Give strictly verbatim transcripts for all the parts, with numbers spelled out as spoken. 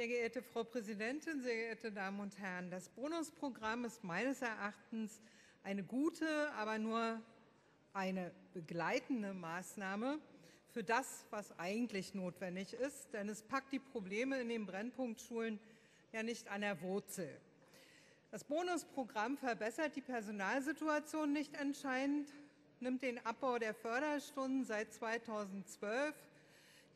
Sehr geehrte Frau Präsidentin, sehr geehrte Damen und Herren! Das Bonusprogramm ist meines Erachtens eine gute, aber nur eine begleitende Maßnahme für das, was eigentlich notwendig ist. Denn es packt die Probleme in den Brennpunktschulen ja nicht an der Wurzel. Das Bonusprogramm verbessert die Personalsituation nicht entscheidend, nimmt den Abbau der Förderstunden seit zweitausendzwölf,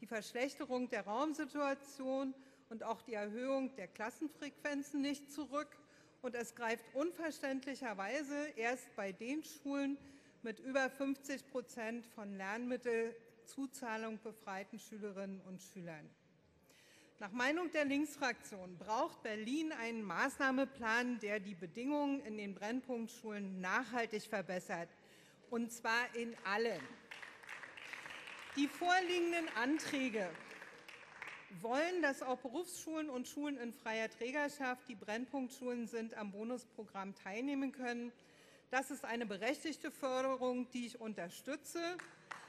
die Verschlechterung der Raumsituation und auch die Erhöhung der Klassenfrequenzen nicht zurück, und es greift unverständlicherweise erst bei den Schulen mit über fünfzig Prozent von Lernmittelzuzahlung befreiten Schülerinnen und Schülern. Nach Meinung der Linksfraktion braucht Berlin einen Maßnahmenplan, der die Bedingungen in den Brennpunktschulen nachhaltig verbessert, und zwar in allen. Die vorliegenden Anträge wollen, dass auch Berufsschulen und Schulen in freier Trägerschaft, die Brennpunktschulen sind, am Bonusprogramm teilnehmen können. Das ist eine berechtigte Förderung, die ich unterstütze,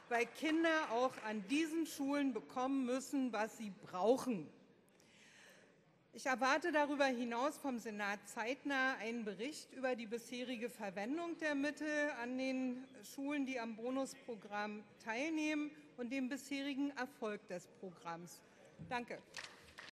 weil Kinder auch an diesen Schulen bekommen müssen, was sie brauchen. Ich erwarte darüber hinaus vom Senat zeitnah einen Bericht über die bisherige Verwendung der Mittel an den Schulen, die am Bonusprogramm teilnehmen, und den bisherigen Erfolg des Programms. Danke.